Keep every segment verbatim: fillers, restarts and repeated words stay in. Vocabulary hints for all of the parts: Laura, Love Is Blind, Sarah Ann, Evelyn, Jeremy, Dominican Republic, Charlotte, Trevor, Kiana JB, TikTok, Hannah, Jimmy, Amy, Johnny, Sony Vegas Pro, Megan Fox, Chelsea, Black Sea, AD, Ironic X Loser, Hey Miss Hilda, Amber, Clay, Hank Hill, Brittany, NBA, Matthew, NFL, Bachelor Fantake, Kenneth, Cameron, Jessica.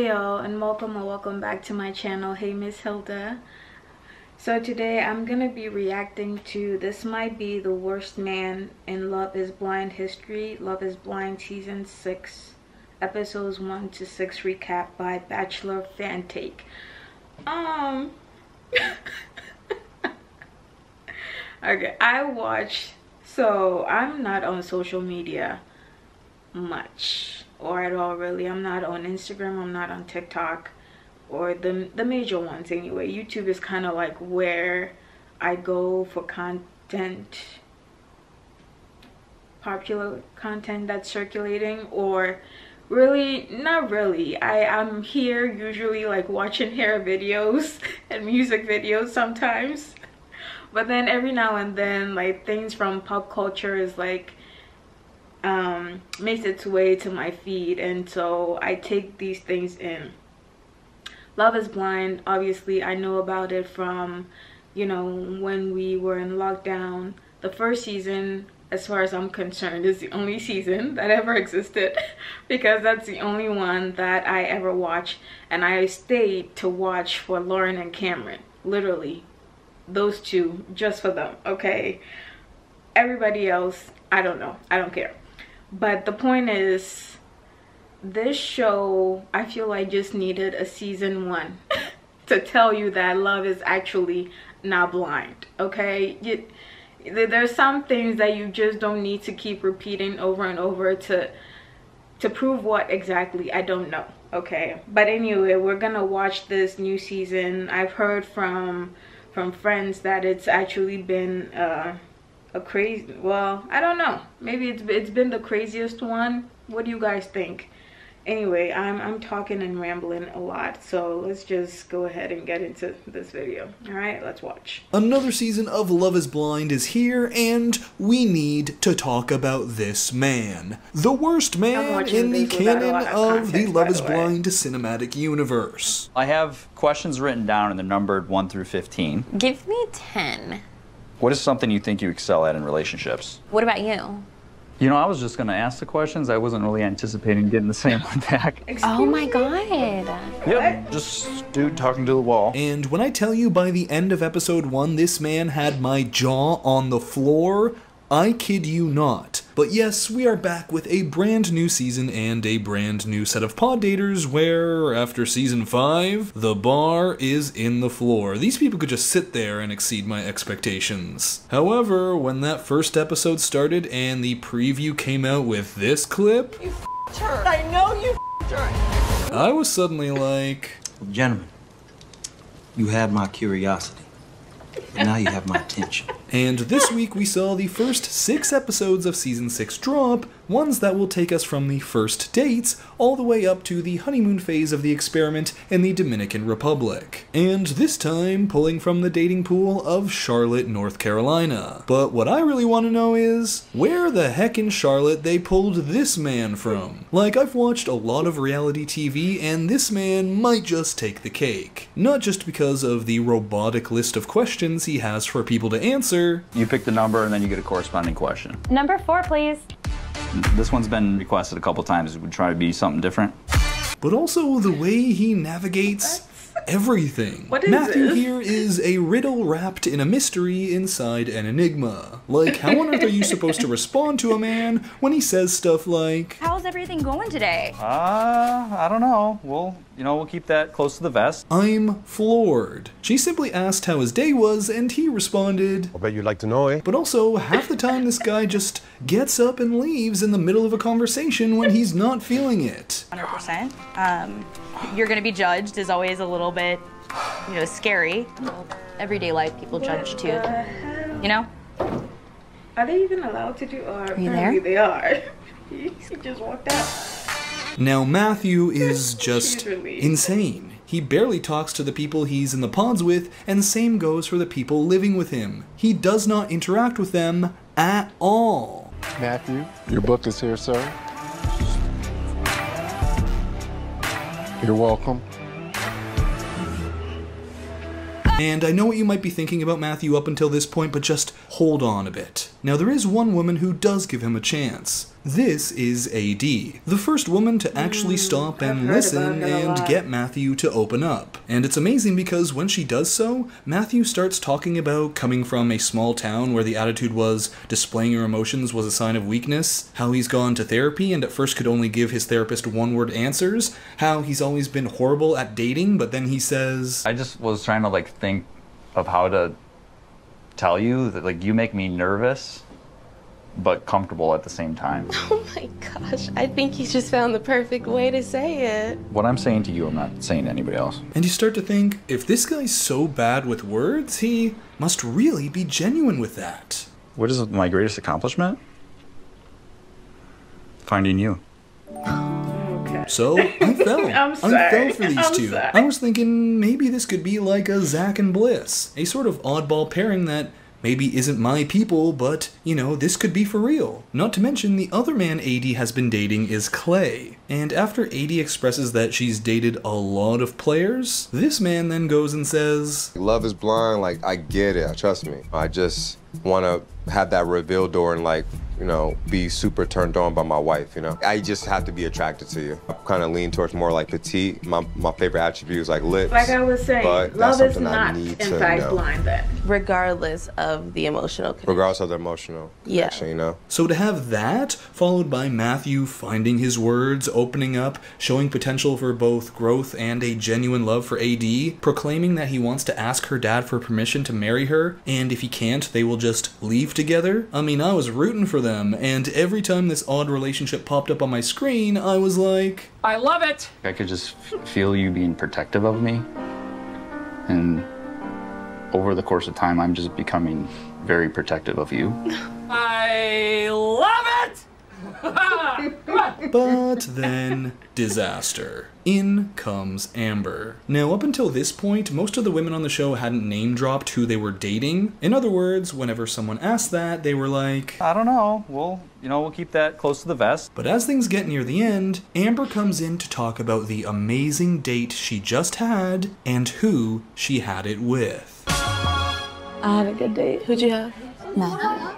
Hey y'all, and welcome or welcome back to my channel, Hey Miss Hilda. So today I'm gonna be reacting to this might be the worst man in Love Is Blind history. Love Is Blind season six, episodes one to six recap by Bachelor Fantake. Um, okay, I watch, so I'm not on social media much. Or at all, really. I'm not on Instagram, I'm not on TikTok, or the the major ones anyway. YouTube is kind of like where I go for content, popular content that's circulating, or really not really. I am here usually like watching hair videos and music videos sometimes, but then every now and then like things from pop culture is like um makes its way to my feed, and so I take these things in. Love Is Blind, obviously I know about it from, you know, when we were in lockdown. The first season, as far as I'm concerned, is the only season that ever existed because that's the only one that I ever watched, and I stayed to watch for Lauren and Cameron, literally those two, just for them. Okay, everybody else, I don't know, I don't care. But the point is, this show, I feel like just needed a season one to tell you that love is actually not blind, okay? You, there's some things that you just don't need to keep repeating over and over to, to prove what exactly, I don't know, okay? But anyway, we're gonna watch this new season. I've heard from, from friends that it's actually been uh, a crazy, well, I don't know, maybe it's it's been the craziest one. What do you guys think? Anyway, i'm i'm talking and rambling a lot, so let's just go ahead and get into this video. All right, let's watch. Another season of Love Is Blind is here, and we need to talk about this man, the worst man in the canon of, context, of the Love Is Blind cinematic universe. I have questions written down, and they're numbered one through fifteen. Give me ten. What is something you think you excel at in relationships? What about you? You know, I was just gonna ask the questions. I wasn't really anticipating getting the same one back. Excuse oh my me? God. Yep, just dude talking to the wall. And when I tell you by the end of episode one, this man had my jaw on the floor, I kid you not. But yes, we are back with a brand new season and a brand new set of pod daters where, after season five, the bar is in the floor. These people could just sit there and exceed my expectations. However, when that first episode started and the preview came out with this clip, you f***ed her. I know you f***ed her. I was suddenly like, gentlemen, you had my curiosity, and now you have my attention. And this week we saw the first six episodes of season six drop, ones that will take us from the first dates all the way up to the honeymoon phase of the experiment in the Dominican Republic. And this time, pulling from the dating pool of Charlotte, North Carolina. But what I really want to know is, where the heck in Charlotte they pulled this man from? Like, I've watched a lot of reality T V, and this man might just take the cake. Not just because of the robotic list of questions he has for people to answer. You pick the number and then you get a corresponding question. Number four, please. This one's been requested a couple times. It would try to be something different. But also the way he navigates everything. What is Matthew this? Here is a riddle wrapped in a mystery inside an enigma. Like, how on earth are you supposed to respond to a man when he says stuff like, how's everything going today? Uh, I don't know. Well, you know, we'll keep that close to the vest. I'm floored. She simply asked how his day was, and he responded, I bet you'd like to know, eh? But also, half the time this guy just gets up and leaves in the middle of a conversation when he's not feeling it. one hundred percent. Um, you're gonna be judged is always a little bit, you know, scary. Everyday life people judge too, you know. Are they even allowed to do art? Are you there? They are. He just walked out. Now Matthew is just insane. He barely talks to the people he's in the pods with, and same goes for the people living with him. He does not interact with them at all. Matthew, your book is here, sir. You're welcome. And I know what you might be thinking about Matthew up until this point, but just hold on a bit. Now there is one woman who does give him a chance. This is A D, the first woman to actually stop and listen and get Matthew to open up. And it's amazing because when she does so, Matthew starts talking about coming from a small town where the attitude was displaying your emotions was a sign of weakness, how he's gone to therapy and at first could only give his therapist one-word answers, how he's always been horrible at dating, but then he says... I just was trying to like think of how to tell you that like you make me nervous. But comfortable at the same time. Oh my gosh, I think you just found the perfect way to say it. What I'm saying to you, I'm not saying to anybody else. And you start to think, if this guy's so bad with words, he must really be genuine with that. What is my greatest accomplishment? Finding you. So I fell. I'm sorry. I fell for these I'm two. Sorry. I was thinking maybe this could be like a Zach and Bliss, a sort of oddball pairing that maybe isn't my people, but, you know, this could be for real. Not to mention, the other man A D has been dating is Clay. And after A D expresses that she's dated a lot of players, this man then goes and says... Love is blind, like, I get it, trust me. I just want to have that reveal door and, like, you know, be super turned on by my wife, you know? I just have to be attracted to you. I kind of lean towards more, like, petite. My, my favorite attribute is, like, lips. Like I was saying, love is not, in fact, blind then. Regardless of the emotional connection. Regardless of the emotional connection, yeah. You know? So to have that, followed by Matthew finding his words, opening up, showing potential for both growth and a genuine love for A D, proclaiming that he wants to ask her dad for permission to marry her, and if he can't, they will just leave together. I mean, I was rooting for them. Them, and every time this odd relationship popped up on my screen, I was like... I love it! I could just feel you being protective of me. And over the course of time, I'm just becoming very protective of you. I love it! But then, disaster. In comes Amber. Now, up until this point, most of the women on the show hadn't name-dropped who they were dating. In other words, whenever someone asked that, they were like... I don't know. We'll, you know, we'll keep that close to the vest. But as things get near the end, Amber comes in to talk about the amazing date she just had and who she had it with. I had a good date. Who'd you have? No.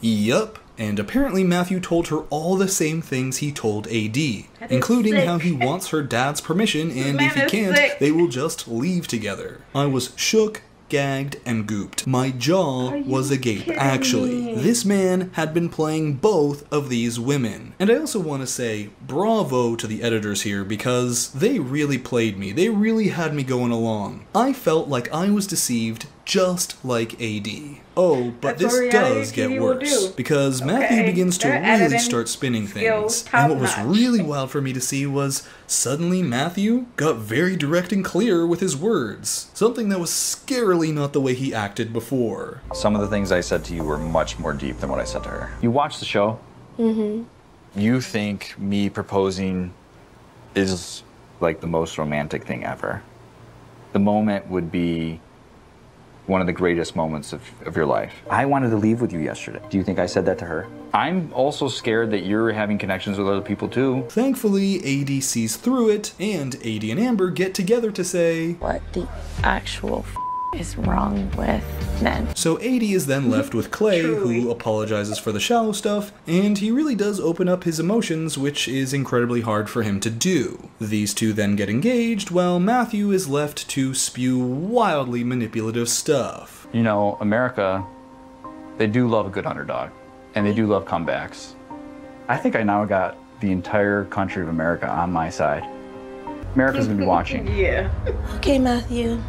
Yup. And apparently Matthew told her all the same things he told A D, including sick. How he wants her dad's permission and if he can't, sick. They will just leave together. I was shook, gagged, and gooped. My jaw was agape, actually. This man had been playing both of these women. And I also want to say bravo to the editors here because they really played me. They really had me going along. I felt like I was deceived just like A D. Oh, but That's this does get T V worse, because okay. Matthew begins to They're really start spinning things, and what was really wild for me to see was suddenly Matthew got very direct and clear with his words, something that was scarily not the way he acted before. Some of the things I said to you were much more deep than what I said to her. You watch the show, mm-hmm. You think me proposing is like the most romantic thing ever. The moment would be one of the greatest moments of, of your life. I wanted to leave with you yesterday. Do you think I said that to her? I'm also scared that you're having connections with other people too. Thankfully, A D sees through it, and A D and Amber get together to say, what the actual f is wrong with men? So A D is then left with Clay, who apologizes for the shallow stuff, and he really does open up his emotions, which is incredibly hard for him to do. These two then get engaged, while Matthew is left to spew wildly manipulative stuff. You know, America, they do love a good underdog, and they do love comebacks. I think I now got the entire country of America on my side. America's gonna be watching. Yeah. Okay, Matthew.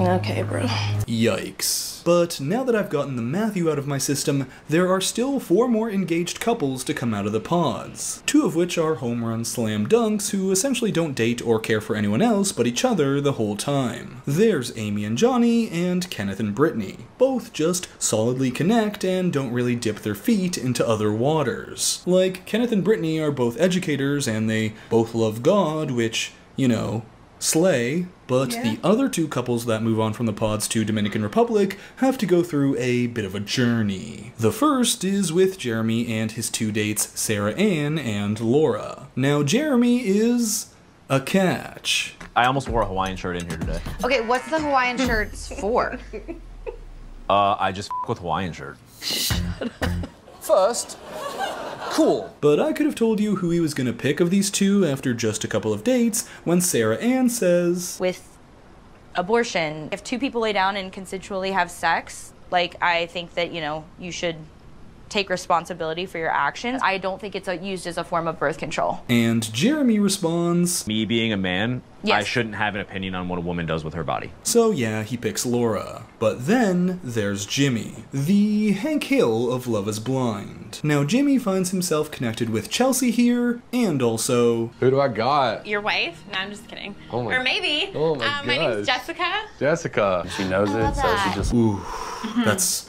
Okay, bro. Yikes. But now that I've gotten the Matthew out of my system, there are still four more engaged couples to come out of the pods. Two of which are home run slam dunks who essentially don't date or care for anyone else but each other the whole time. There's Amy and Johnny and Kenneth and Brittany. Both just solidly connect and don't really dip their feet into other waters. Like, Kenneth and Brittany are both educators and they both love God, which, you know, slay. But yeah. The other two couples that move on from the pods to Dominican Republic have to go through a bit of a journey. The first is with Jeremy and his two dates, Sarah Ann and Laura. Now, Jeremy is a catch. I almost wore a Hawaiian shirt in here today. Okay, what's the Hawaiian shirts for? uh, I just f with Hawaiian shirt. First, cool. But I could have told you who he was gonna pick of these two after just a couple of dates when Sarah Ann says, with abortion, if two people lay down and consensually have sex, like, I think that, you know, you should take responsibility for your actions. I don't think it's a, used as a form of birth control. And Jeremy responds, me being a man, yes. I shouldn't have an opinion on what a woman does with her body. So yeah, he picks Laura. But then there's Jimmy, the Hank Hill of Love Is Blind. Now Jimmy finds himself connected with Chelsea here, and also, who do I got? Your wife? No, I'm just kidding. Oh my, or maybe. Oh my, um, my name's Jessica. Jessica. She knows it, so she just, ooh, that's,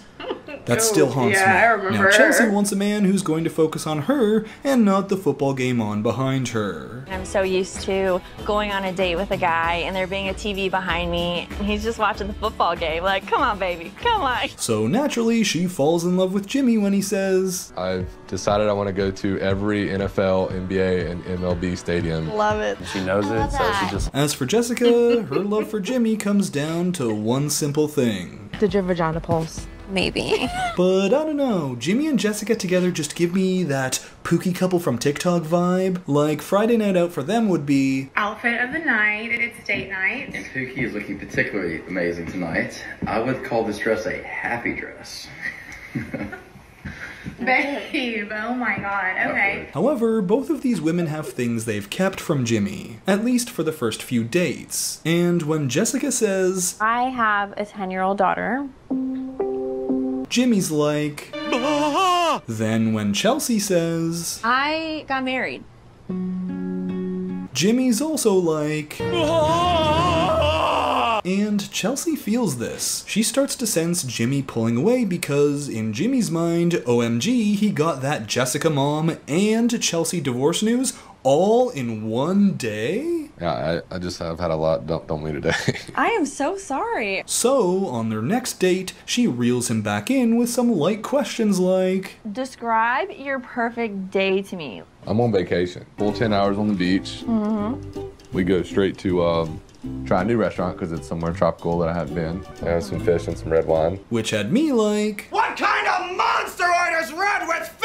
that oh, still haunts yeah, me. I remember. Now, Chelsea wants a man who's going to focus on her and not the football game on behind her. I'm so used to going on a date with a guy and there being a T V behind me and he's just watching the football game. Like, come on, baby, come on. So naturally, she falls in love with Jimmy when he says, I've decided I want to go to every N F L, N B A, and M L B stadium. Love it. And she knows it, that. so she just... As for Jessica, her love for Jimmy comes down to one simple thing. Did your vagina pulse? Maybe. But I don't know, Jimmy and Jessica together just give me that pooky couple from TikTok vibe. Like, Friday night out for them would be outfit of the night, and it's date night. And Pookie is looking particularly amazing tonight. I would call this dress a happy dress. Babe, oh my god, okay. However, both of these women have things they've kept from Jimmy, at least for the first few dates. And when Jessica says, I have a ten-year-old daughter, Jimmy's like, ah! Then when Chelsea says, I got married, Jimmy's also like, ah! And Chelsea feels this. She starts to sense Jimmy pulling away because in Jimmy's mind, O M G, he got that Jessica mom and Chelsea divorce news all in one day? Yeah, I, I just have had a lot dumped on me today. I am so sorry. So, on their next date, she reels him back in with some light questions like, describe your perfect day to me. I'm on vacation. Full ten hours on the beach. Mm-hmm. We go straight to um, try a new restaurant because it's somewhere tropical that I haven't been. I have some fish and some red wine. Which had me like, what kind of monster orders red with fish?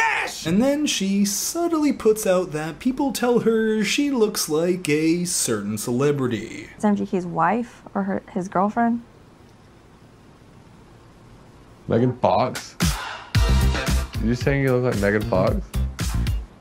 And then she subtly puts out that people tell her she looks like a certain celebrity. Is M G K's wife or her, his girlfriend? Megan Fox? You're just saying you look like Megan Fox?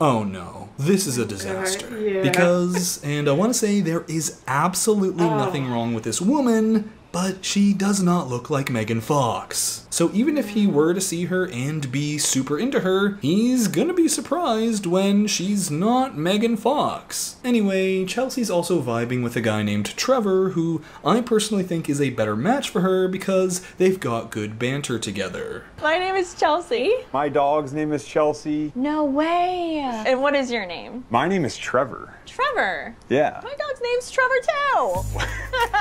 Oh no, this is a disaster. Uh, yeah. Because, and I want to say there is absolutely oh. nothing wrong with this woman, but she does not look like Megan Fox. So even if he were to see her and be super into her, he's gonna be surprised when she's not Megan Fox. Anyway, Chelsea's also vibing with a guy named Trevor, who I personally think is a better match for her because they've got good banter together. My name is Chelsea. My dog's name is Chelsea. No way. And what is your name? My name is Trevor. Trevor? Yeah. My dog's name's Trevor too.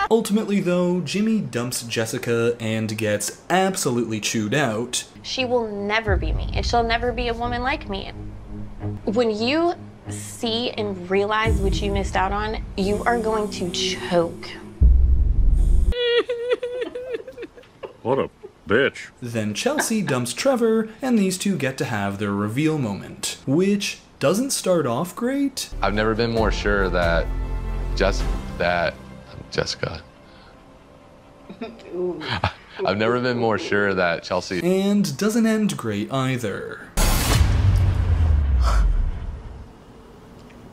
Ultimately though, Jimmy Jimmy dumps Jessica and gets absolutely chewed out. She will never be me, and she'll never be a woman like me. When you see and realize what you missed out on, you are going to choke. What a bitch. Then Chelsea dumps Trevor, and these two get to have their reveal moment, which doesn't start off great. I've never been more sure that just that Jessica. I've never been more sure that Chelsea... And doesn't end great either.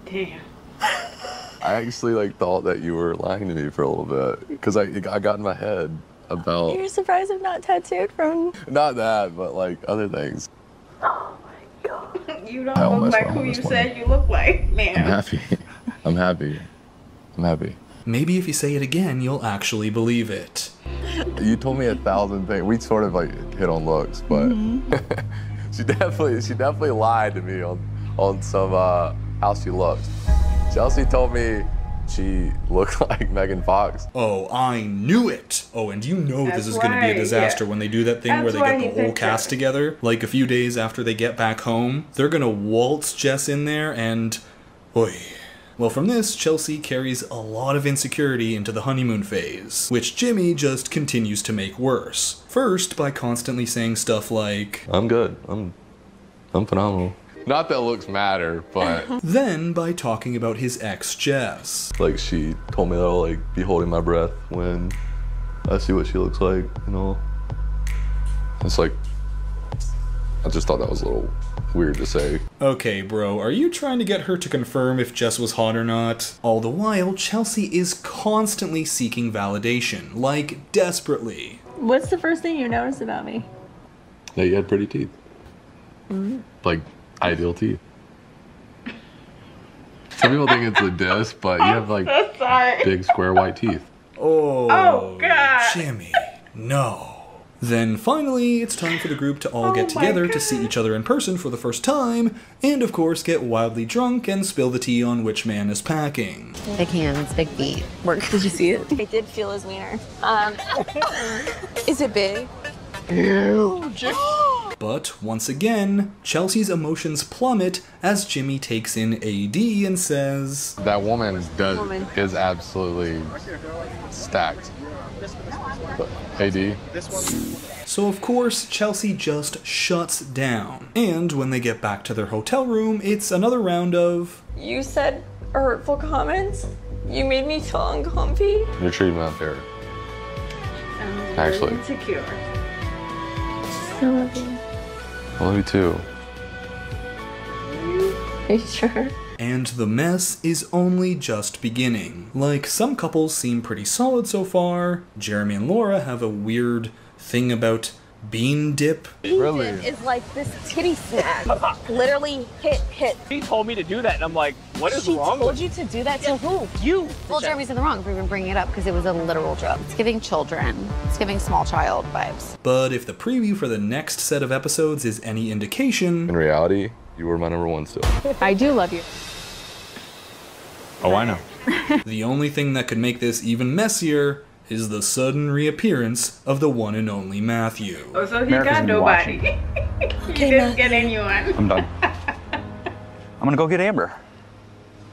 Damn. I actually like thought that you were lying to me for a little bit, because I, I got in my head about... You're surprised I'm not tattooed from... Not that, but like other things. Oh my god. You don't I look like who you said you look like, man. I'm happy. I'm happy. I'm happy. Maybe if you say it again, you'll actually believe it. You told me a thousand things. We sort of like hit on looks, but mm-hmm. she definitely she definitely lied to me on on some uh, how she looked. Chelsea told me she looked like Megan Fox. Oh, I knew it. Oh, and you know That's this is going to be a disaster yeah. when they do that thing That's where they get the whole cast it. together. Like a few days after they get back home, they're going to waltz Jess in there and, oy. Well, from this, Chelsea carries a lot of insecurity into the honeymoon phase, which Jimmy just continues to make worse. First, by constantly saying stuff like, I'm good, I'm, I'm phenomenal. Not that looks matter, but... Then by talking about his ex, Jess. Like, she told me that I'll, like, be holding my breath when I see what she looks like, you know? It's like, I just thought that was a little weird to say. Okay, bro, are you trying to get her to confirm if Jess was hot or not? All the while, Chelsea is constantly seeking validation, like, desperately. What's the first thing you noticed about me? That you had pretty teeth. Mm-hmm. Like... ideal teeth. Some people think it's a diss, but you have like so big square white teeth. Oh, oh God. Jimmy, no. Then finally, it's time for the group to all oh get together to see each other in person for the first time, and of course get wildly drunk and spill the tea on which man is packing. Big hands, big feet. Work. Did you see it? I did feel his wiener. Um, is it big? Huge. But once again, Chelsea's emotions plummet as Jimmy takes in A D and says, that woman is, does, woman. is absolutely stacked. A D. So of course, Chelsea just shuts down. And when they get back to their hotel room, it's another round of, you said hurtful comments. You made me feel uncomfy. You're treating me unfair. I'm actually insecure. I love you. I love you too. Are you sure? And the mess is only just beginning. Like, some couples seem pretty solid so far. Jeremy and Laura have a weird thing about bean dip. Bean really? dip is like this titty snack. Literally hit, hit. She told me to do that, and I'm like, what is she wrong with you? She told you to do that to who? You. Well, Jeremy's in the wrong if we were bringing it up, because it was a literal drug. It's giving children. It's giving small child vibes. But if the preview for the next set of episodes is any indication... in reality, you were my number one still. I do love you. Oh, I know. The only thing that could make this even messier is the sudden reappearance of the one and only Matthew. Oh, so he America's got nobody. he okay, didn't Matthew. get anyone. I'm done. I'm gonna go get Amber.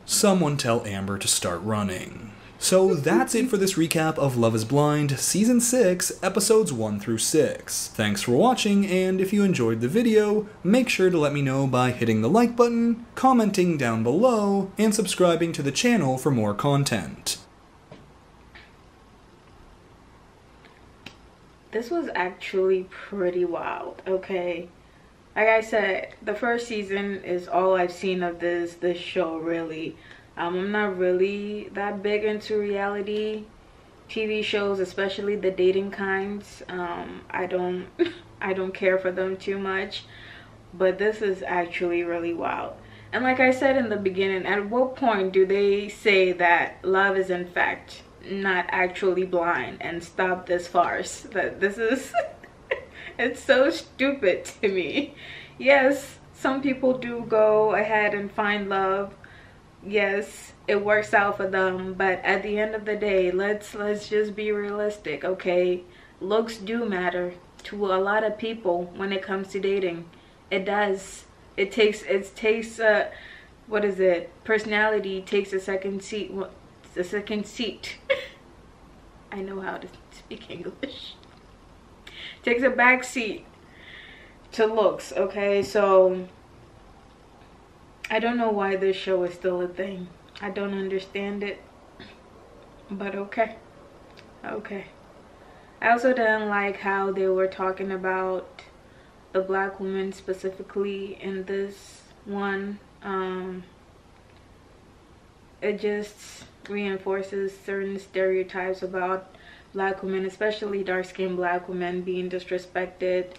Someone tell Amber to start running. So that's it for this recap of Love Is Blind Season six, Episodes one through six. Thanks for watching, and if you enjoyed the video, make sure to let me know by hitting the like button, commenting down below, and subscribing to the channel for more content. This was actually pretty wild, okay? Like I said, the first season is all I've seen of this this show, really. Um, I'm not really that big into reality T V shows, especially the dating kinds. Um, I don't, I don't care for them too much. But this is actually really wild. And like I said in the beginning, at what point do they say that love is in fact not actually blind and stop this farce? That this is it's so stupid to me. Yes, some people do go ahead and find love. Yes, it works out for them, but at the end of the day, let's let's just be realistic, okay? Looks do matter to a lot of people when it comes to dating. It does. It takes it takes uh what is it? Personality takes a second seat. The second seat. I know how to speak English. Takes a back seat to looks, okay? So I don't know why this show is still a thing. I don't understand it, but okay. Okay. I also didn't like how they were talking about the black woman specifically in this one. Um, it just reinforces certain stereotypes about black women, especially dark-skinned black women, being disrespected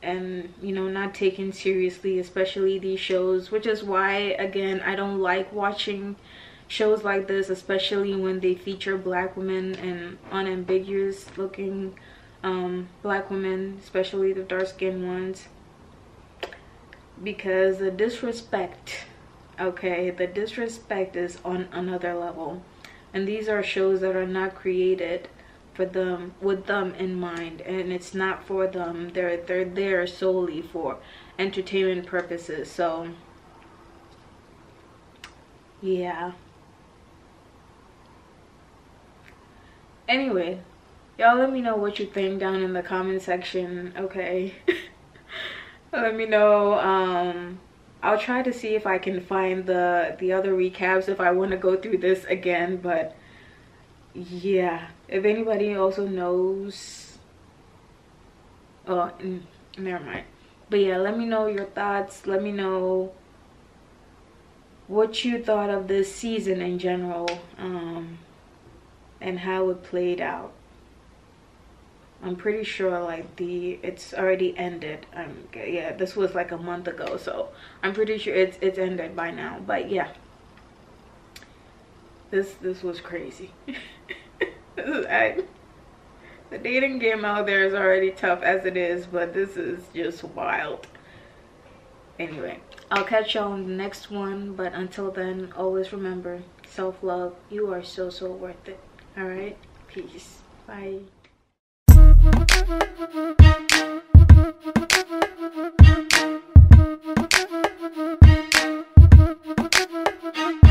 and, you know, not taken seriously, especially these shows, which is why, again, I don't like watching shows like this, especially when they feature black women and unambiguous looking um black women, especially the dark-skinned ones, because the disrespect, okay, the disrespect is on another level. And these are shows that are not created for them, with them in mind, and it's not for them. They're they're there solely for entertainment purposes. So yeah, Anyway, y'all let me know what you think down in the comment section, okay? Let me know. um I'll try to see if I can find the the other recaps if I want to go through this again. But yeah, if anybody also knows, oh, never mind. But yeah, let me know your thoughts. Let me know what you thought of this season in general, um and how it played out. I'm pretty sure like the it's already ended. Um yeah, this was like a month ago, so I'm pretty sure it's it's ended by now. But yeah, this this was crazy. This is, I, the dating game out there is already tough as it is, but this is just wild. Anyway, I'll catch y'all on the next one, but until then, always remember, self-love, you are so so worth it. All right, peace, bye.